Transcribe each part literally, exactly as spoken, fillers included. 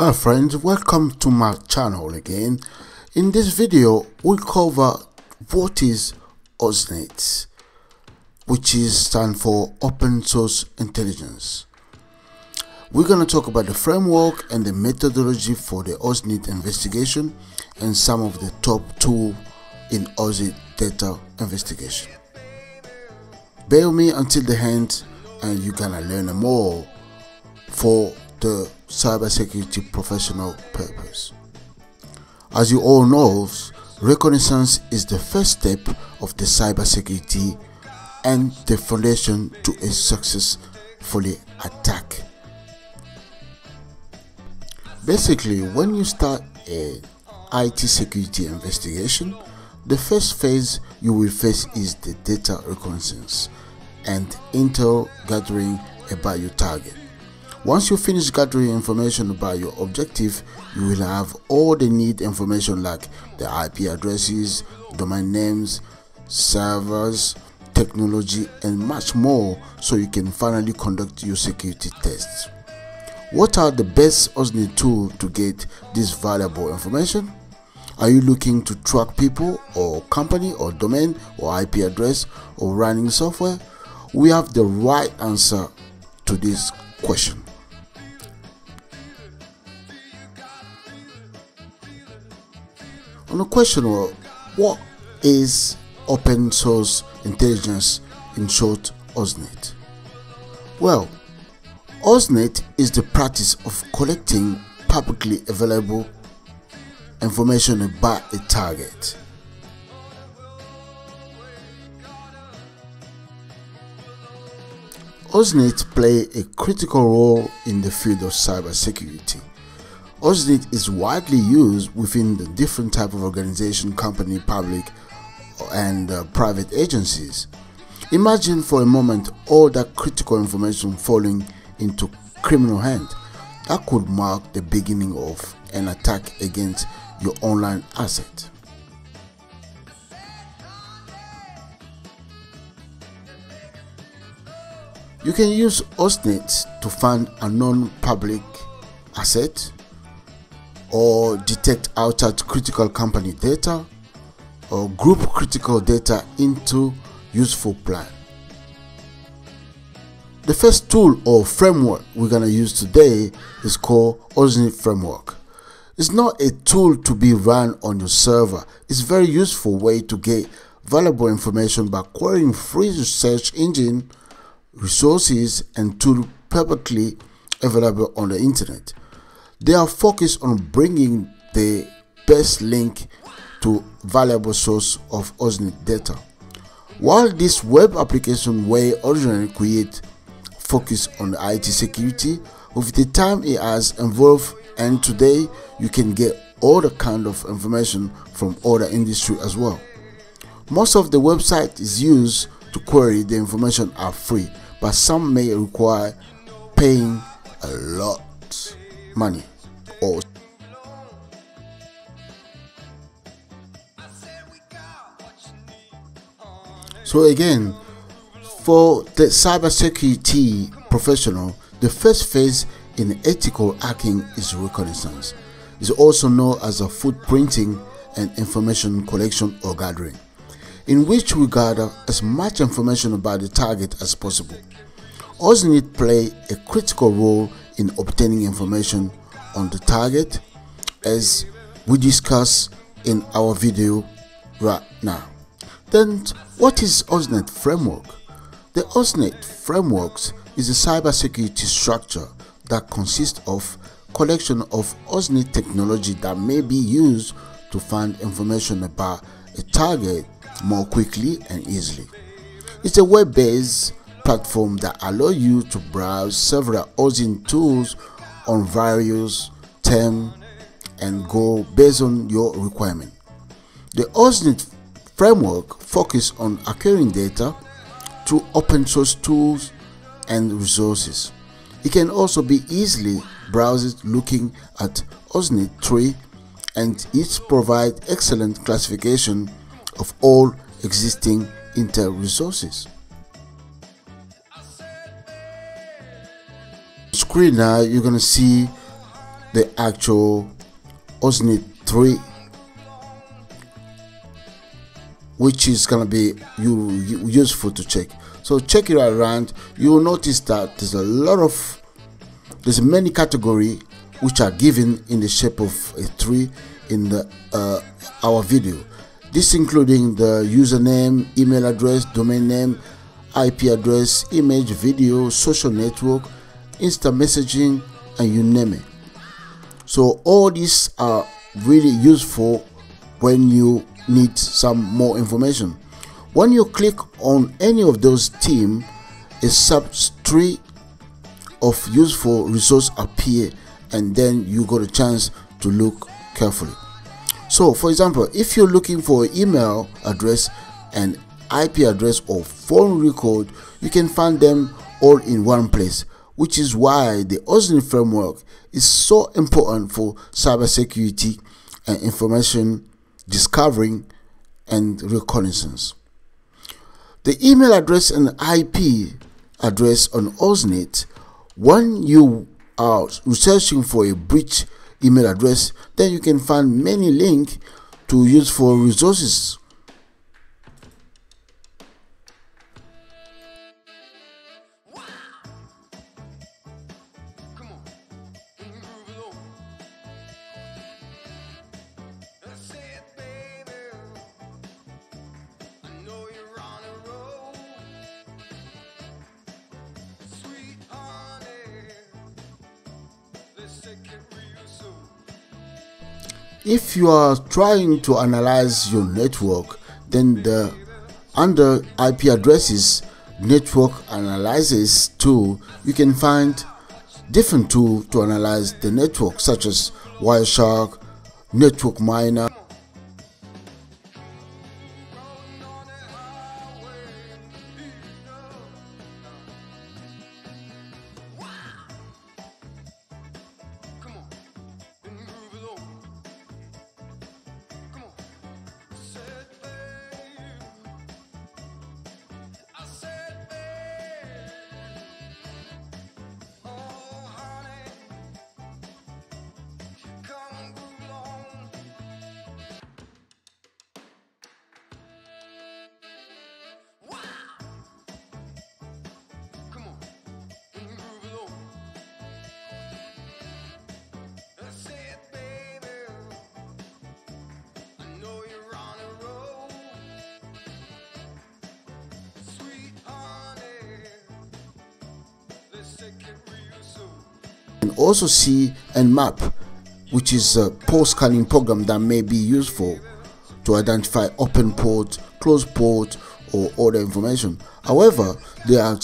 Hi friends, welcome to my channel again. In this video we cover what is OSINT, which is stand for Open Source Intelligence. We're going to talk about the framework and the methodology for the OSINT investigation and some of the top tools in OSINT data investigation. Bear with me until the end and you're going to learn more for the cybersecurity professional purpose. As you all know, reconnaissance is the first step of the cybersecurity and the foundation to a successful attack. Basically, when you start a I T security investigation, the first phase you will face is the data reconnaissance and intel gathering about your target. Once you finish gathering information about your objective, you will have all the need information like the I P addresses, domain names, servers, technology, and much more, so you can finally conduct your security tests. What are the best OSINT tools to get this valuable information? Are you looking to track people or company or domain or I P address or running software? We have the right answer to this question. On the question of what is open source intelligence, in short OSINT? Well, OSINT is the practice of collecting publicly available information about a target. OSINT play a critical role in the field of cybersecurity. OSINT is widely used within the different type of organization, company, public and uh, private agencies. Imagine for a moment all that critical information falling into criminal hands. That could mark the beginning of an attack against your online asset. You can use OSINT to find a non-public asset or detect outside critical company data or group critical data into useful plan. The first tool or framework we're going to use today is called OSINT framework. It's not a tool to be run on your server. It's a very useful way to get valuable information by querying free search engine resources and tools publicly available on the internet. They are focused on bringing the best link to valuable source of OSINT data. While this web application way originally created focus on I T security, with the time it has evolved, and today you can get all the kind of information from other industry as well. Most of the website is used to query the information are free, but some may require paying a lot of money or so. Again, for the cybersecurity professional, the first phase in ethical hacking is reconnaissance. It's also known as a footprinting and information collection or gathering, in which we gather as much information about the target as possible. OSINT play a critical role in obtaining information on the target, as we discuss in our video right now. Then, what is OSINT framework? The OSINT framework is a cybersecurity structure that consists of collection of OSINT technology that may be used to find information about a target more quickly and easily. It's a web-based platform that allows you to browse several OSINT tools on various terms and go based on your requirement. The OSINT framework focuses on acquiring data through open source tools and resources. It can also be easily browsed looking at OSINT tree, and it provides excellent classification of all existing intel resources. Screen now, you're gonna see the actual OSINT three, which is gonna be you, you useful to check. So check it around. You will notice that there's a lot of there's many categories which are given in the shape of a tree in the uh, our video. This including the username, email address, domain name, I P address, image, video, social network, instant messaging, and you name it. So all these are really useful when you need some more information. When you click on any of those themes, a sub tree of useful resource appear, and then you got a chance to look carefully. So for example, if you're looking for an email address and I P address or phone record, you can find them all in one place, which is why the OSINT framework is so important for cybersecurity and information discovering and reconnaissance. The email address and I P address on OSINT, when you are researching for a breach email address, then you can find many links to useful resources. If you are trying to analyze your network, then the under I P addresses network analysis tool, you can find different tools to analyze the network, such as Wireshark, Network Miner. And also see N map, which is a port scanning program that may be useful to identify open port, closed port, or other information. However, there are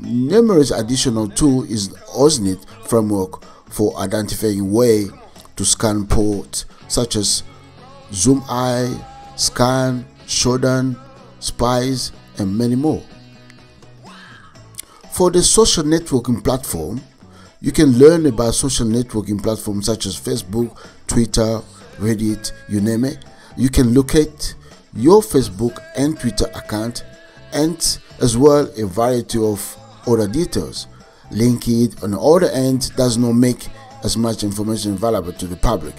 numerous additional tools in OSINT framework for identifying way to scan ports, such as ZoomEye, Scan, Shodan, Spies, and many more. For the social networking platform, you can learn about social networking platforms such as Facebook, Twitter, Reddit, you name it. You can locate your Facebook and Twitter account, and as well a variety of other details. LinkedIn on the other end does not make as much information available to the public.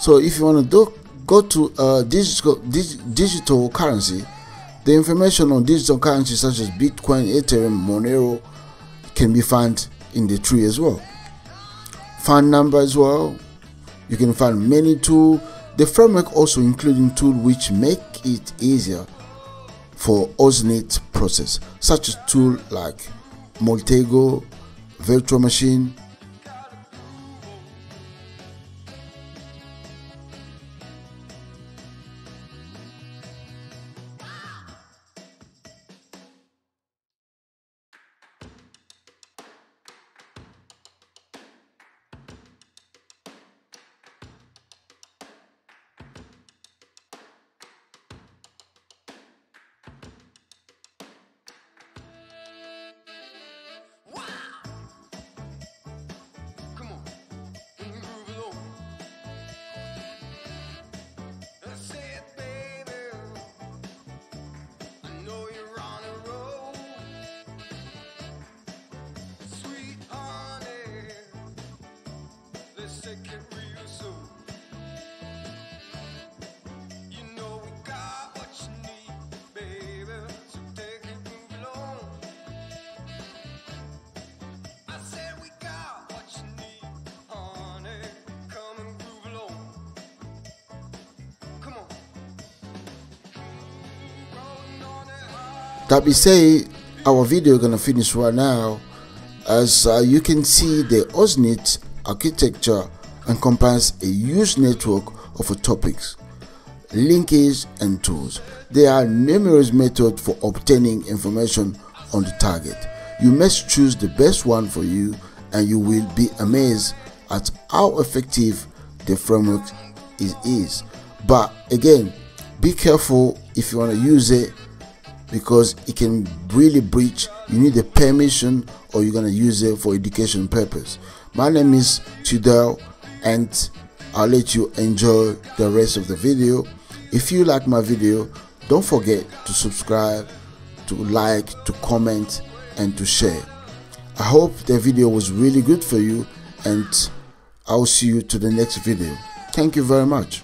So if you want to do, go to uh, digital, dig, digital currency, the information on digital currencies such as Bitcoin, Ethereum, Monero can be found in the tree as well. Find number as well. You can find many tools. The framework also including tools which make it easier for OSINT process, such as tools like Maltego, Virtual Machine. That we say our video gonna finish right now. As uh, you can see, the OSINT architecture encompasses a huge network of topics, linkages and tools. There are numerous methods for obtaining information on the target. You must choose the best one for you, and you will be amazed at how effective the framework is, is. But again, be careful if you want to use it, because it can really breach. You need a permission, or you're going to use it for education purpose. My name is Tudel, and I'll let you enjoy the rest of the video. If you like my video, don't forget to subscribe, to like, to comment and to share. I hope the video was really good for you, and I'll see you to the next video. Thank you very much.